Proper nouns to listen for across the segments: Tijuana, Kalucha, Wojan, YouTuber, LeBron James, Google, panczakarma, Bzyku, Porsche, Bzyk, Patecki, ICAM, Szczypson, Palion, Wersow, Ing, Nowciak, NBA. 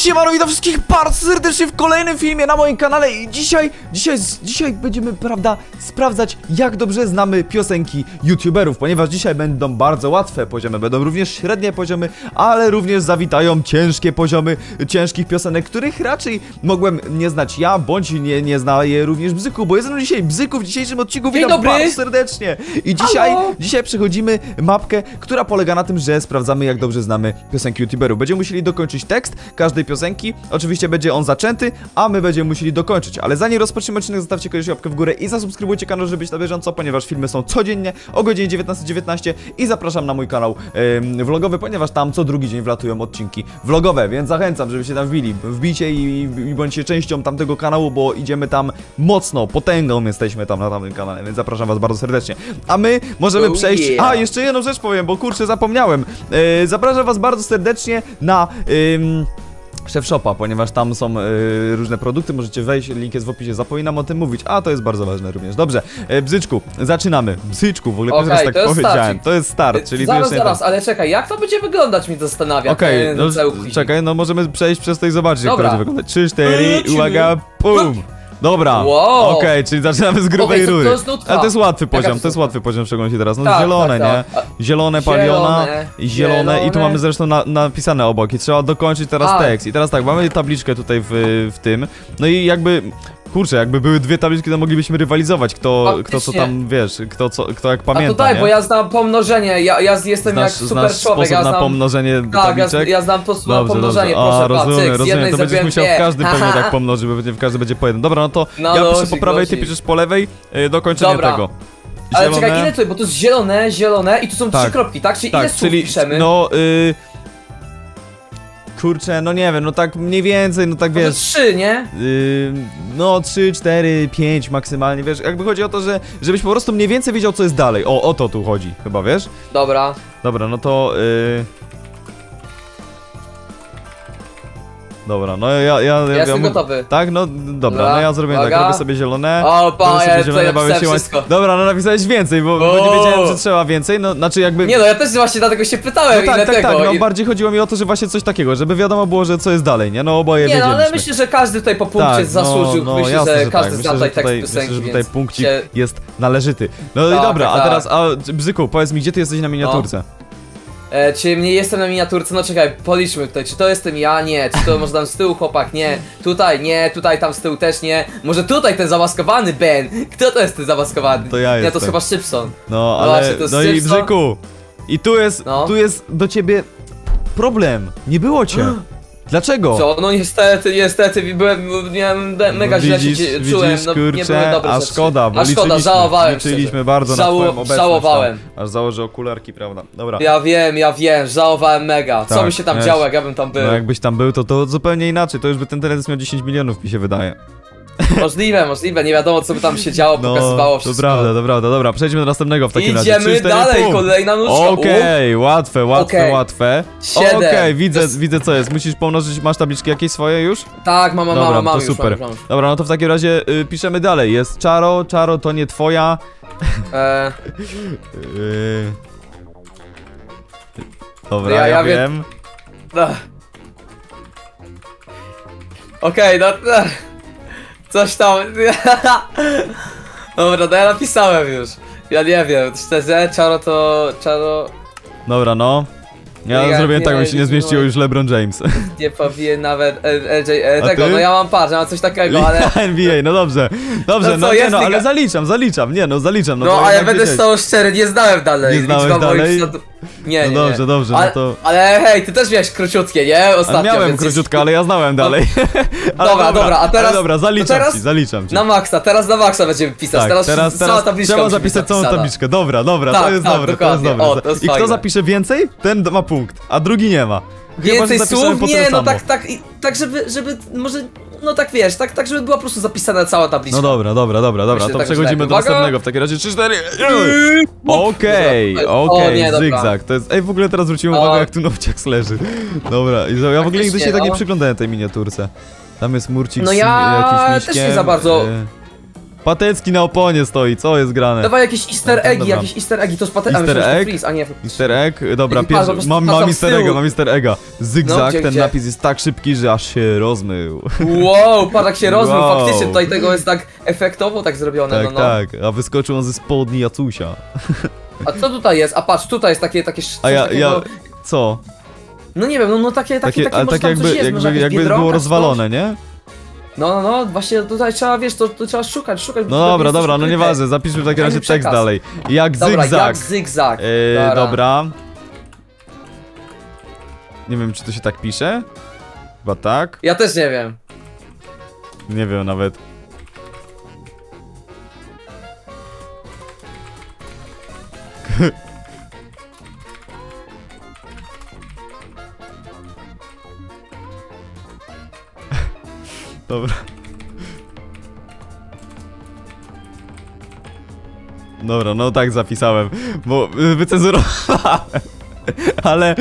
Siemano, witam wszystkich bardzo serdecznie w kolejnym filmie na moim kanale i dzisiaj będziemy, prawda, sprawdzać, jak dobrze znamy piosenki youtuberów, ponieważ dzisiaj będą bardzo łatwe poziomy, będą również średnie poziomy, ale również zawitają ciężkie poziomy ciężkich piosenek, których raczej mogłem nie znać ja, bądź nie zna je również Bzyku, bo jest ze mną dzisiaj Bzyku w dzisiejszym odcinku. Witam bardzo serdecznie i dzisiaj przechodzimy mapkę, która polega na tym, że sprawdzamy, jak dobrze znamy piosenki youtuberów. Będziemy musieli dokończyć tekst każdej piosenki, oczywiście będzie on zaczęty, a my będziemy musieli dokończyć, ale zanim rozpoczniemy odcinek, zostawcie koniecznie łapkę w górę i zasubskrybujcie kanał, żeby być na bieżąco, ponieważ filmy są codziennie o godzinie 19:19 i zapraszam na mój kanał vlogowy, ponieważ tam co drugi dzień wlatują odcinki vlogowe, więc zachęcam, żebyście tam wbijcie i bądźcie częścią tamtego kanału, bo idziemy tam mocno, potęgą jesteśmy tam na tamtym kanale, więc zapraszam was bardzo serdecznie, a my możemy przejść... Yeah. A, jeszcze jedną rzecz powiem, bo kurczę, zapomniałem. Zapraszam was bardzo serdecznie na... Chef Shopa, ponieważ tam są różne produkty, możecie wejść, link jest w opisie, zapominam o tym mówić, a to jest bardzo ważne również. Dobrze, Bzyczku, zaczynamy. Bzyczku, w ogóle okay, teraz tak to powiedziałem, starcik. To jest start, czyli... Zaraz, ale czekaj, jak to będzie wyglądać, mnie zastanawia. Okej, no, czekaj, no możemy przejść przez to i zobaczyć, dobra, jak to będzie wyglądać. 3, 4, uwaga, pum! Dobra, wow. Okej, czyli zaczynamy z grubej rury. Ale to jest łatwy poziom, jaka to jest łatwy poziom, szczególnie teraz. No tak, zielone, tak. Nie? Zielone, Paliona, zielone i tu mamy zresztą napisane obok i trzeba dokończyć teraz tekst. I teraz tak, mamy tabliczkę tutaj w tym, no i jakby... Kurczę, jakby były dwie tabliczki, to moglibyśmy rywalizować, kto co tam, wiesz, kto jak pamięta. A to tak, nie? Bo ja znam pomnożenie, ja jestem znasz, jak super człowiek, ja znam... na pomnożenie tabliczek? Tak, ja znam to słowo pomnożenie, dobrze. Proszę, rozumiem, to będziesz musiał w każdym pewnie tak pomnożyć, bo w każdym będzie po jeden. Dobra, no to no, ja piszę po prawej, ty piszesz po lewej, dokończenie tego. Zielone. Ale czekaj, ile tutaj, bo to jest zielone, zielone i tu są trzy kropki, tak? Czyli ile słów piszemy? No, kurczę, no nie wiem, no tak mniej więcej, no tak wiesz... 3, nie? No 3, 4, 5 maksymalnie, wiesz, jakby chodzi o to, że żebyś po prostu mniej więcej wiedział, co jest dalej. O to tu chodzi, chyba, wiesz? Dobra. Dobra, no to... Dobra, no ja jestem gotowy. Tak? No dobra, no ja zrobiłem tak, robię sobie zielone. Opa, ja sobie bawię się wszystko. Dobra, no napisałeś więcej, bo nie wiedziałem, że trzeba więcej, no znaczy jakby... Nie no, ja też właśnie dlatego się pytałem, no, ile tak, tego. Tak, no bardziej chodziło mi o to, że właśnie coś takiego, żeby wiadomo było, że co jest dalej, nie? No oboje wiedzieliśmy. Nie no, ale myślę, że każdy tutaj po punkcie zasłużył, myślę, jasne, że każdy zna tutaj tekst piosenki, myślę, że tutaj punkcik jest należyty. No i dobra, a teraz, Bzyku, powiedz mi, gdzie ty jesteś na miniaturce? Czy nie jestem na miniaturce? No czekaj, policzmy tutaj, czy to jestem ja? Nie. Czy to może tam z tyłu chłopak? Nie. Tutaj? Nie. Tutaj tam z tyłu też nie. Może tutaj ten zamaskowany Ben? Kto to jest ten zamaskowany? To ja jestem. Nie, to jest chyba Szczypson. No, ale... No i Bzyku, i tu jest do ciebie problem. Nie było cię. Dlaczego? Co? No niestety, byłem mega źle się czułem, no nie były dobre rzeczy. Szkoda, bo liczyliśmy bardzo na twoją obecność. Żałowałem. Aż założę okularki, prawda? Dobra. Ja wiem, żałowałem mega. Tak, co by się tam działo, jak ja bym tam był? No jakbyś tam był, to zupełnie inaczej, to już by ten teledysk miał 10 milionów, mi się wydaje. Możliwe, nie wiadomo, co by tam się działo, pokazywało wszystko. To prawda, dobra, przejdźmy do następnego w takim razie. Idziemy dalej, kolejna nóżka. Okej, łatwe. Okej, widzę co jest, musisz pomnożyć, masz tabliczki jakieś swoje już? Tak, mam już, super. Dobra, no to w takim razie piszemy dalej, jest czaro, to nie twoja. Dobra, ja wiem. Okej, no... Coś tam... Dobra, no ja napisałem już. Ja nie wiem, szczerze, czaro... Dobra, no. Ja zrobiłem tak, bo się nie zmieściło już LeBron James. Nie powinien nawet tego, no ja mam parę, mam coś takiego, ale... NBA, no dobrze, no nie, no ale zaliczam, nie no, zaliczam. No a ja będę z tobą szczery, nie znałem dalej. Nie znałem dalej? Nie. No dobrze, no to... Ale hej, ty też miałeś króciutkie, nie? Ostatnio, miałem króciutko, ale ja znałem dalej. Dobra, a teraz... Dobra, zaliczam ci. Na maksa będziemy pisać, teraz cała tabliczka. Trzeba zapisać całą tabliczkę, dobra, to jest dobre. I kto zapisze więcej, ten ma punkt, a drugi nie ma. Więcej słów? Nie, no tak żeby może, no tak wiesz, tak żeby była po prostu zapisana cała tabliczka. No dobra, myślę, to przechodzimy do następnego w takim razie, 3, 4, Okej, zygzak, to jest, w ogóle teraz zwróciłem uwagę, jak tu Nowciak leży. Dobra, ja w ogóle nigdy się tak nie przyglądałem tej miniaturce. Tam jest murcik z jakimś miśkiem. Ja też nie za bardzo... Patecki na oponie stoi, co jest grane? Dawaj jakieś easter eggi, to z Patecki, a nie... Easter egg? Dobra, pierwszy, mam easter egga, Zygzak, no, ten napis jest tak szybki, że aż się rozmył. Wow, patrz jak się rozmył, faktycznie tutaj tego jest tak efektowo tak zrobione, tak, no, no. Tak, a wyskoczył on ze spodni Jacusia. A co tutaj jest? A patrz, tutaj jest takie... Co? No nie wiem, no takie ale tak jakby było rozwalone, nie? No, właśnie tutaj trzeba, wiesz, to trzeba szukać. No dobra, no nieważne, zapiszmy w takim razie tekst dalej. Jak Zygzak. Dobra, jak Zygzak. Dobra. Nie wiem, czy to się tak pisze? Chyba tak. Ja też nie wiem. Nie wiem nawet. Dobra. Dobra, no tak zapisałem, bo wycenzurowałem. Ale...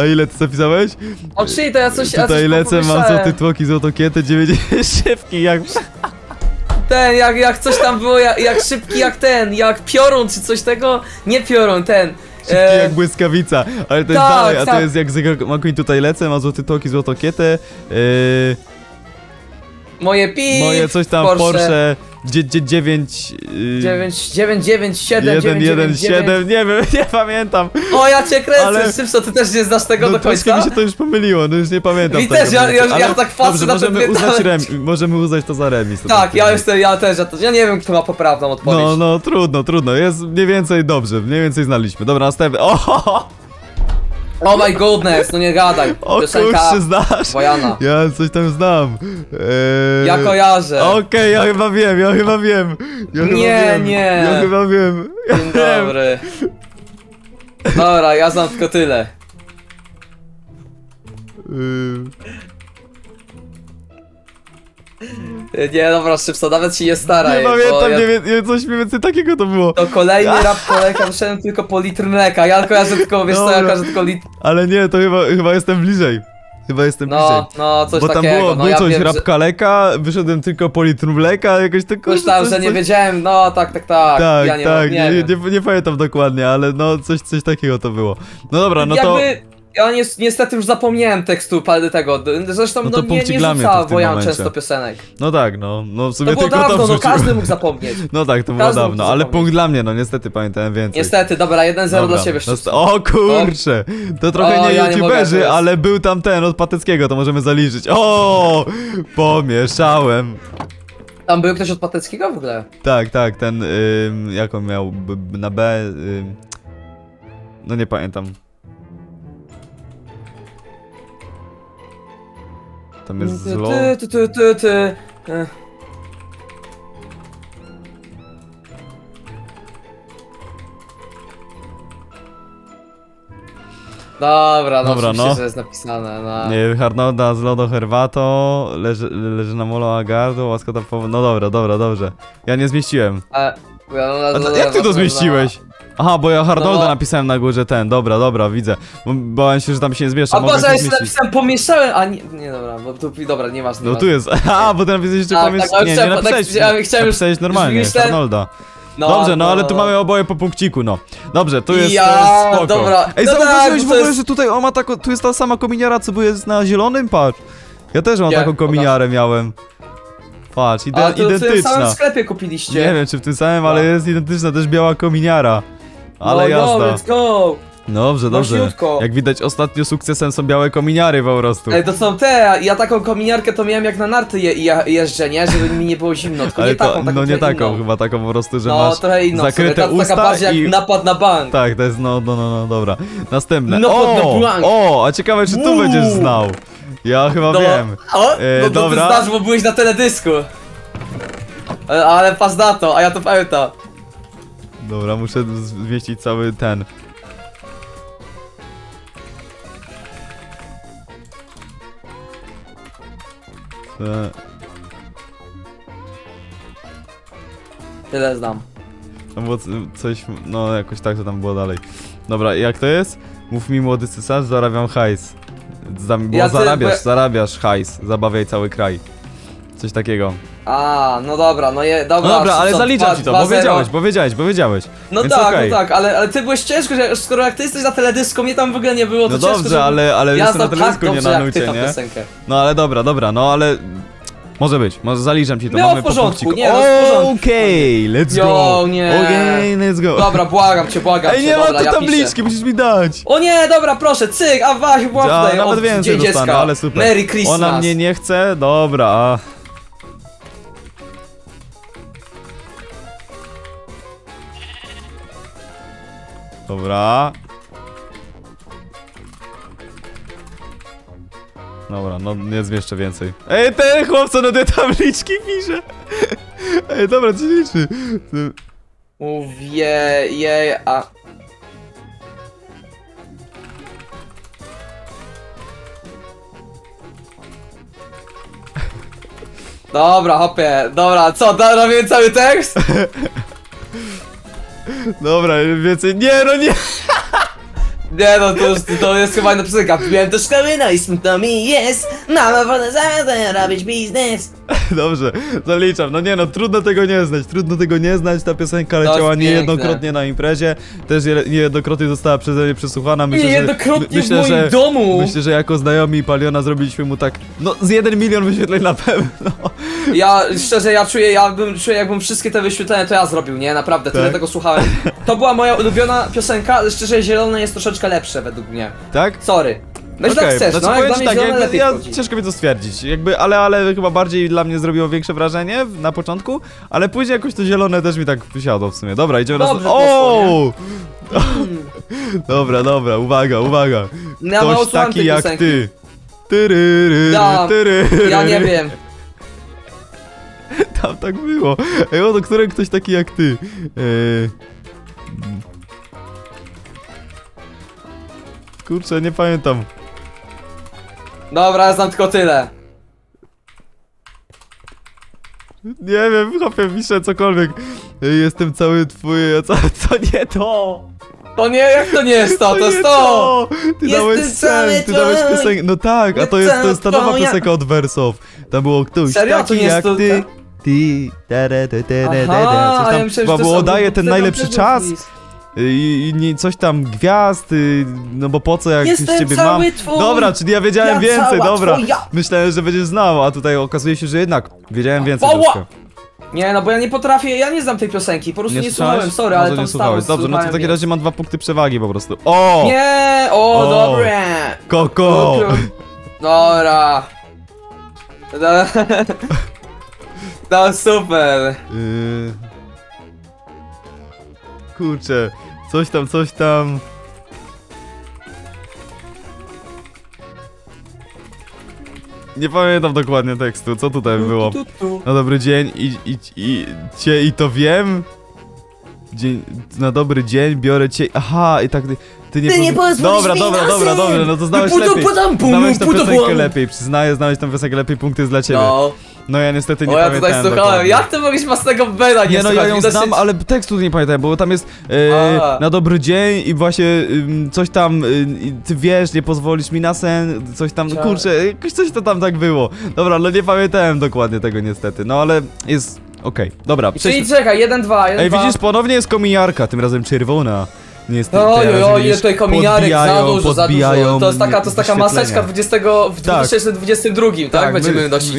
A ile ty zapisałeś? O, czyli to ja coś... Tutaj lecę, mam co ty tłoki złotokietę, 90 szybki jak... Ten, jak coś tam było, jak szybki jak ten, jak piorun czy coś tego... Nie piorun, ten... Szybki jak błyskawica, ale to jest tak, dalej, a to jest jak zegar... Tutaj lecę, mam złoty tłoki złotokietę... Moje pi. Moje coś tam Porsche 997 nie wiem, nie pamiętam. O, ja cię kręcę, ale... Szczypson, ty też nie znasz tego do końca? No mi się to już pomyliło, no już nie pamiętam. I też, ja tak patrzę na ten możemy uznać to za remis. To tak, ja nie wiem, kto ma poprawną odpowiedź. No, trudno, jest mniej więcej dobrze, mniej więcej znaliśmy. Dobra, następny, Oh my goodness, no nie gadaj. O kurczę, znasz? Bojana. Ja coś tam znam. Ja kojarzę. Okej, ja chyba wiem. Ja chyba wiem. Dzień dobry. Dobra, ja znam tylko tyle. Nie, dobra, Szczypson, nawet się nie staraj. Nie pamiętam, coś mniej więcej takiego to było. To kolejny rap poleka, wszedłem tylko po litr mleka. Ja kojarzę tylko, wiesz co, ja kojarzę tylko litr. Ale nie, to chyba jestem bliżej. Bliżej. No, coś takiego. Bo tam było coś, rap kaleka, wyszedłem tylko po litr mleka, jakoś tylko... Myślałem, że nie wiedziałem, no tak. Tak, nie pamiętam dokładnie, ale no coś takiego to było. No dobra, no to... Ja niestety już zapomniałem tekstu tego, zresztą no nie rzucała Wojan często piosenek. No tak, no w sumie to było tylko dawno, no każdy mógł zapomnieć. No tak, to było dawno, ale punkt dla mnie, no niestety pamiętałem więcej. Niestety, dobra, 1-0 dla ciebie. O kurcze, to trochę nie youtuberzy, ale był tam ten od Pateckiego, to możemy zaliczyć. O, pomieszałem. Tam był ktoś od Pateckiego w ogóle? Tak, ten, jak on miał, na B, no nie pamiętam. Tam jest zło. Dobra, no. Że jest napisane, no. Harnolda z lodo herbato, leży na molo agardo, łaska tam po... No dobra, dobrze. Ja nie zmieściłem. Jak ty to zmieściłeś? Aha, bo ja Harnolda napisałem na górze ten, dobra, widzę. Bałem się, że tam się nie zmiesza. A Boże, ja się napisałem, pomieszałem, a nie dobra, bo tu, dobra, nieważne. No tu jest, bo ty napisałeś jeszcze pomieszałem, nie napisałeś, napisałeś normalnie, Harnolda. Dobrze, ale tu mamy oboje po punkciku, Dobrze, tu jest, spoko. Dobra. Ej, zauważyłeś w ogóle, że tutaj on ma taką, tu jest ta sama kominiara, co jest na zielonym, patrz. Ja też mam taką kominiarę miałem. Patrz, identyczna. W tym samym sklepie kupiliście. Nie wiem, czy w tym samym, ale jest identyczna, też biała kominiara. Ale jazda. Let's go. Dobrze. Jak widać, ostatnio sukcesem są białe kominiary po prostu. Ale to są te, ja taką kominiarkę to miałem jak na narty jeżdżę, nie? Żeby mi nie było zimno, tylko ale nie taką, no nie taką, inną. Chyba taką po prostu, że masz trochę inną, zakryte usta taka bardziej jak napad na bank. Tak, to jest, no, dobra. Następne. A ciekawe, czy tu będziesz znał. Ja chyba wiem. Dobra. Ty znasz, bo byłeś na teledysku. Ale pas na to, a ja to pamiętam. Dobra, muszę zmieścić cały ten. Tyle znam. Tam było coś, jakoś tak to tam było dalej. Dobra, jak to jest? Mów mi, młody cesarz, zarabiam hajs. Bo zarabiasz hajs, zabawiaj cały kraj. Coś takiego. A, no dobra, no je, dobra. No dobra, ale zaliczam ci to, bo wiedziałeś. No więc tak, okay. No tak, ale ty byłeś ciężko, że skoro jak ty jesteś na teledysku, mnie tam w ogóle nie było, to no ciężko. No dobrze, żeby... ale ja jestem na teledysku, tak, nie na nucie, nie? Piosenkę. No ale dobra, no ale... Może być, może zaliczam ci to, mamy po punkciku. Okej, let's go. Okej, let's go. Dobra, błagam cię. Ej, nie ma tu tabliczki, musisz mi dać. O nie, dobra, proszę, cyk, a właśnie, błagam. Nawet więcej dostanę, ale super. Merry Christmas. Ona mnie nie chce, dobra. Dobra, no nie zmieszczę więcej. Ej, ten chłopca na te tabliczki pisze! Ej, dobra, co liczy? Mówię, jej, a... Dobra, hopie, dobra, co, robię cały tekst? Dobra, więcej, nie, no nie! Nie no, to jest chyba na piosenka. Piłem do szkoły, no i smutno mi jest. Mama wolna zamiast robić biznes. Dobrze, zaliczam. No nie no, trudno tego nie znać. Ta piosenka leciała niejednokrotnie na imprezie. Też niejednokrotnie została przeze mnie przesłuchana. Myślę, że jako znajomi Paliona zrobiliśmy mu tak, no z 1 milion wyświetleń na pewno. Ja, szczerze, ja czuję jakbym wszystkie te wyświetlenia to ja zrobił, nie? Naprawdę, tak? Tyle tego słuchałem. To była moja ulubiona piosenka, ale szczerze, zielone jest troszeczkę lepsze według mnie. Tak? Sorry. No okay. Tak chcesz, znaczy, no jak dla mnie tak, lepiej ciężko mi to stwierdzić, jakby, ale chyba bardziej dla mnie zrobiło większe wrażenie na początku, ale później jakoś to zielone też mi tak wysiadło w sumie. Dobra, idziemy na... Ooo! Dobra, uwaga. Ja ktoś taki jak piosenki. Ty. Ja nie wiem. Tam tak było. Ej, o to który ktoś taki jak ty. Kurczę, nie pamiętam. Dobra, ja znam tylko tyle. Nie wiem, chłopie, piszę cokolwiek. Jestem cały twój... Co nie to? To nie, jak to nie jest to? To jest to! Ty dałeś sen, ty dałeś piosenkę. No tak, a to jest ta nowa piosenka od Wersow. Tam było ktoś taki jak ty. Aha, ja myślałem, że to daje ten najlepszy czas. I coś tam gwiazd, no bo po co jak jestem z ciebie mam. Twój. Dobra, czyli ja wiedziałem więcej, dobra. Twoja. Myślałem, że będziesz znał, a tutaj okazuje się, że jednak wiedziałem więcej. Nie, no bo ja nie potrafię, ja nie znam tej piosenki, po prostu nie słuchałem, sorry, ale tam stało. Dobrze, no to w takim razie mam 2 punkty przewagi po prostu. O! Nie! O, dobre! Koko! Dobra! No super! Kurczę, coś tam. Nie pamiętam dokładnie tekstu, co tutaj było. Na dobry dzień i to wiem. Dzień, na dobry dzień biorę cię. Aha, i tak. Ty nie pozwolisz. Dobra, no to znałeś lepiej. Znałeś tę piosenkę lepiej, przyznaję, znałeś tę piosenkę lepiej, punkt jest dla ciebie. No. No ja niestety nie pamiętam. Ja tutaj słuchałem, jak ty mogłeś własnego beda nie słuchać? Ja ją znam, ale tekstu nie pamiętam, bo tam jest na dobry dzień i właśnie coś tam, ty wiesz, nie pozwolisz mi na sen, coś tam, no kurczę, jakoś coś to tam tak było. Dobra, no nie pamiętałem dokładnie tego niestety, no ale jest, okej, dobra. Czyli czekaj, 1, 2, 1, 2. Ej, widzisz, ponownie jest kominiarka, tym razem czerwona. Oj, jest tutaj kominiarek, za dużo. To jest taka maseczka w 2022, tak? Będziemy nosić.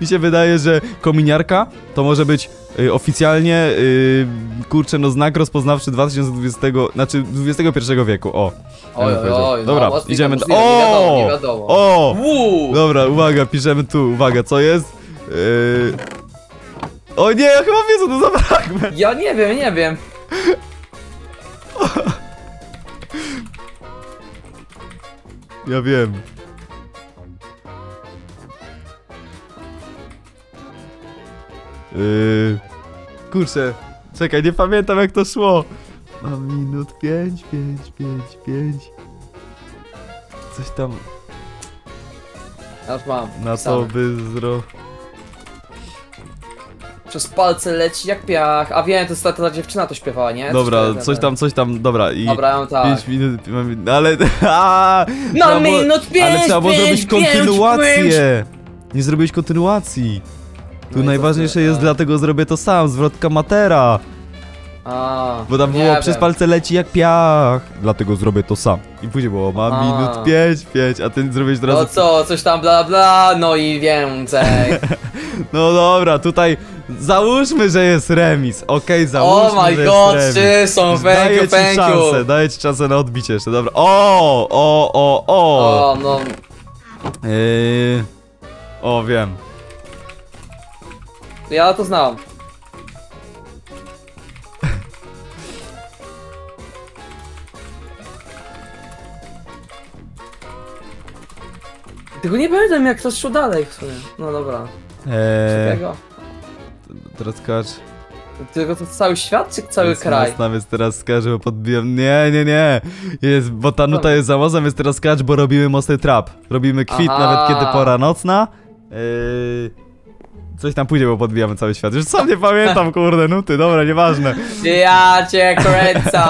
Mi się wydaje, że kominiarka to może być oficjalnie, kurczę, no znak rozpoznawczy 21 wieku, o. Oj, dobra, no, idziemy... Nie wiadomo. Dobra, uwaga, piszemy tu, uwaga, co jest? O nie, ja chyba wiem, co to za fragment. Ja nie wiem. Ja wiem. Kurczę, czekaj, nie pamiętam jak to szło. Mam minut 5. Coś tam. Aż mam. Na co by przez palce leci jak piach, a wiem, to jest ta dziewczyna to śpiewała, nie? Dobra, coś tam, dobra i... Dobra, ja mam tak. 5 minut, ale... No minut 5, ale trzeba było zrobić kontynuację! Nie zrobiłeś kontynuacji. Tu no najważniejsze to, jest, dlatego zrobię to sam, zwrotka matera. A, bo tam było, przez palce leci jak piach. Dlatego zrobię to sam. I później było, mam minut 5, a ty zrobiłeś teraz... No co, coś tam bla bla, no i więcej. No dobra, tutaj załóżmy, że jest remis, okej, załóżmy, że jest remis. Szczypson, daję ci szansę na odbicie jeszcze, dobra. No. Wiem. Ja to znam. Tylko nie pamiętam, jak to szło dalej w sumie. No dobra. Teraz skacz. Tylko to cały świat, czy cały kraj? Więc teraz skacz, bo podbiłem. Nie. Jest, bo ta nuta jest załozem, więc teraz skacz, bo robimy mocny trap. Robimy kwit nawet kiedy pora nocna. Coś tam pójdzie, bo podbijamy cały świat. Już sam nie pamiętam, kurde, nuty, dobra, nieważne. Ja cię kręcę.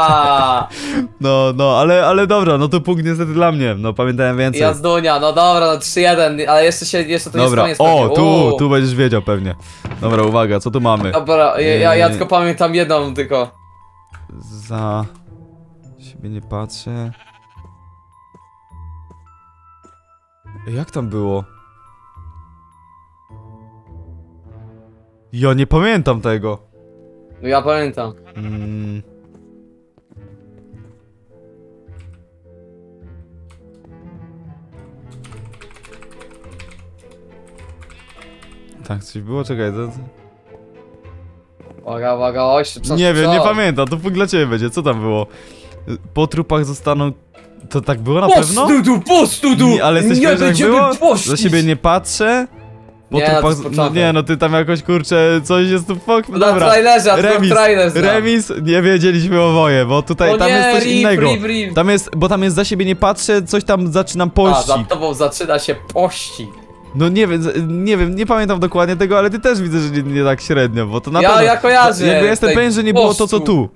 No, ale dobra, no to punkt niestety dla mnie, no pamiętałem więcej. Ja z Dunia, no dobra, no 3-1, ale jeszcze to nie jest koniec. Dobra, tu będziesz wiedział pewnie. Dobra, uwaga, co tu mamy? Dobra, ja tylko pamiętam jedną tylko. Za... siebie nie patrzę. Jak tam było? Ja nie pamiętam tego. No ja pamiętam. Tak, coś było? Czekaj, to... Uwaga, oj, szybko. Nie wiem, nie pamiętam, to punkt dla ciebie będzie, co tam było? Po trupach zostaną... To tak było na pewno? Po studu! Nie, ale jesteś pewien, jak było? Za siebie nie patrzę. Bo nie, no ty tam jakoś, kurczę, coś jest tu fok. No dobra, remis, nie wiedzieliśmy oboje, bo tutaj tam jest coś innego. Tam jest, bo tam jest za siebie nie patrzę, coś tam zaczynam pościg. Za tobą zaczyna się pościg. No nie wiem, nie pamiętam dokładnie tego, ale ty też widzę, że nie tak średnio, bo to na pewno... Ja kojarzę. Jakby jestem pewien, że nie było to, co tu.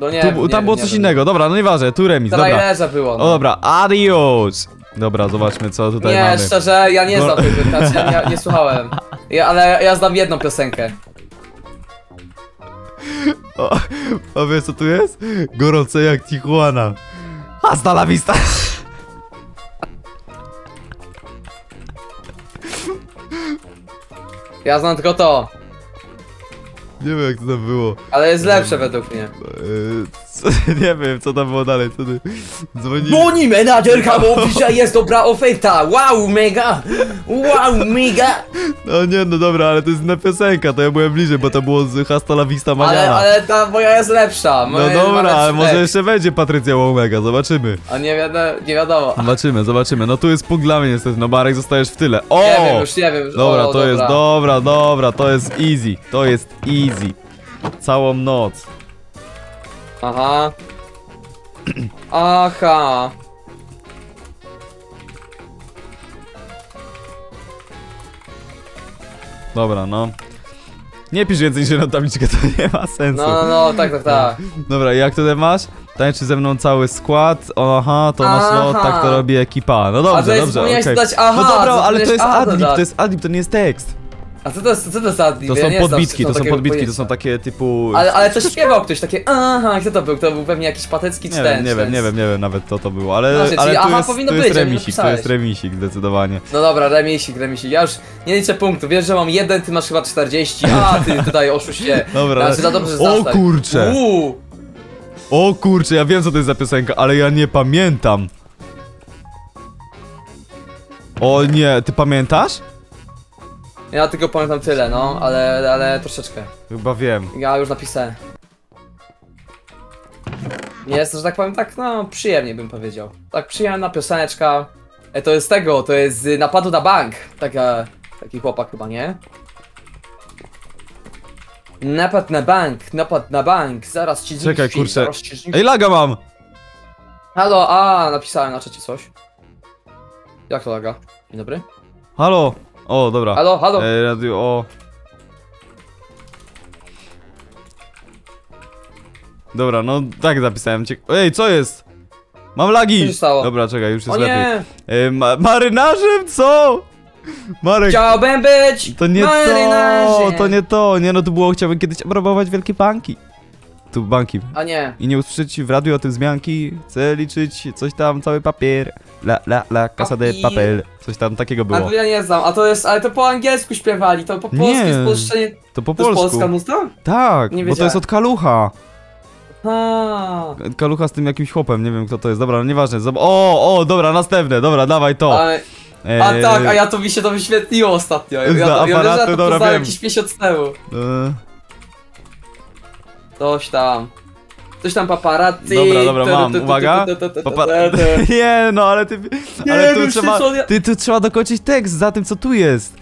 No nie, tam było coś innego, dobra, no nieważne, tu remis, dobra. O dobra, adios. Dobra, zobaczmy, co tutaj mamy. Nie, szczerze, ja nie znam tej piosenki, ja nie słuchałem. Ale ja znam jedną piosenkę. A wiesz, co tu jest? Gorące jak Tijuana. Hasta la vista. Ja znam tylko to. Nie wiem, jak to tam było. Ale jest lepsze według mnie. Nie wiem, co tam było dalej, co ty dzwoniłeś. Dzwoni menadżerka, bo dzisiaj jest dobra oferta. Wow, mega. No nie, no dobra, ale to jest inna piosenka, to ja byłem bliżej, bo to było z Hasta la Vista Mañana. Ale ta moja jest lepsza. Moja no dobra, ale może jeszcze będzie Patrycja Omega, zobaczymy. A nie wiadomo. Zobaczymy. No tu jest punkt dla mnie niestety, no Marek, zostajesz w tyle. Nie wiem już. Dobra, dobra, to jest easy. Całą noc. Aha. Dobra, no. Nie pisz więcej niż jedną tabliczkę, to nie ma sensu. No, tak. Dobra, jak tutaj masz? Tańczy ze mną cały skład. To masz lot, tak to robi ekipa. No dobrze, okej. No dobra, ale to jest adlib, to nie jest tekst. A co to jest adlib? To są podbitki, to są takie typu... Ale to śpiewał ktoś, takie kto to był? To był pewnie jakiś Patecki czy ten? Nie wiem nawet co to było, ale to jest remisik zdecydowanie. No dobra, remisik, ja już nie liczę punktu, wiesz, że mam 1, ty masz chyba 40, a ty tutaj oszuście. Dobra, O kurczę, ja wiem, co to jest za piosenka, ale ja nie pamiętam. O nie, ty pamiętasz? Ja tylko pamiętam tyle, no, ale troszeczkę. Chyba wiem. Ja już napisałem. Jest, że tak powiem, tak, no, przyjemnie bym powiedział. Tak, przyjemna pioseneczka. To jest tego, to jest z Napadu na bank. Taki chłopak chyba, nie? Napad na bank, zaraz ci zniszczy. Czekaj, kurczę. Ej, laga mam! Halo, napisałem na czacie coś. Jak to laga? Dzień dobry. Halo! O, dobra. Halo. Radio, Dobra, no tak zapisałem cię. Ej, co jest? Mam lagi! Co się stało? Dobra, czekaj, już jest lepiej. Marynarzem, co? Marek! Chciałbym być! To nie marynarzem. To nie to! Nie no, tu było, chciałbym kiedyś obrabować wielkie banki. Tu banki. A nie. I nie usłyszeć w radiu o tym wzmianki. Chcę liczyć coś tam, cały papier. La, casa de papel. Coś tam takiego było. A ja nie znam, a to jest, ale to po angielsku śpiewali, to po polsku jest polszczenie. To po polsku. To jest polska muzyka? Tak, nie bo to jest od Kalucha. Ha. Kalucha z tym jakimś chłopem, nie wiem kto to jest, dobra, no nieważne. O, dobra, następne, dobra, dawaj to. A tak, a ja to mi się to wyświetliło ostatnio. Ja to poznałem jakiś miesiąc temu. Coś tam paparazzi. Dobra, mam, uwaga. Nie, no ale ty... Ale tu trzeba dokończyć tekst za tym co tu jest.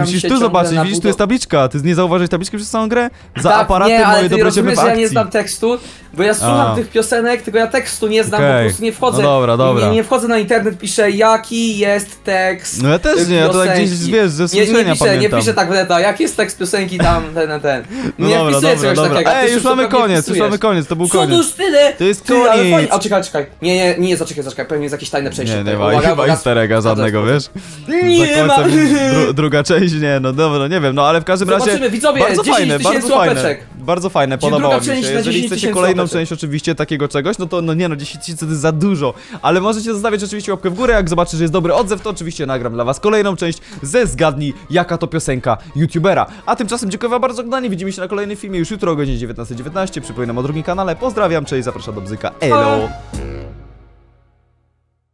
Musisz tu zobaczyć, widzisz, tu jest tabliczka. Ty nie zauważyłeś tabliczki przez całą grę? Za aparaty moje dobre ciebie w akcji. Ja nie znam tekstu, bo ja słucham tych piosenek, tylko ja tekstu nie znam, po prostu nie wchodzę. No dobra. Nie wchodzę na internet, piszę jaki jest tekst. No ja też nie, ja to tak gdzieś wiesz, ze słyszenia pamiętam. Nie piszę tak wleta, jaki jest tekst piosenki tam, ten. Nie wpisuję czegoś takiego. Ej, już mamy koniec, to był koniec. To jest koniec. A czekaj. Nie, zaczekaj, pewnie jest jakieś tajne przejście. Nie ma easter egga żadnego, wiesz? Nie ma. Druga część, nie, no dobra, nie wiem, no ale w każdym razie widzowie, bardzo fajne, podobało mi się. Jeżeli chcecie kolejną część oczywiście takiego czegoś, no to no nie no, 10 000 to jest za dużo, ale możecie zostawić oczywiście łapkę w górę, jak zobaczycie, że jest dobry odzew, to oczywiście nagram dla was kolejną część ze Zgadnij jaka to piosenka YouTubera. A tymczasem dziękuję wam bardzo za oglądanie, widzimy się na kolejnym filmie już jutro o godzinie 19:19, przypominam o drugim kanale, pozdrawiam, cześć, zapraszam do Bzyka, elo!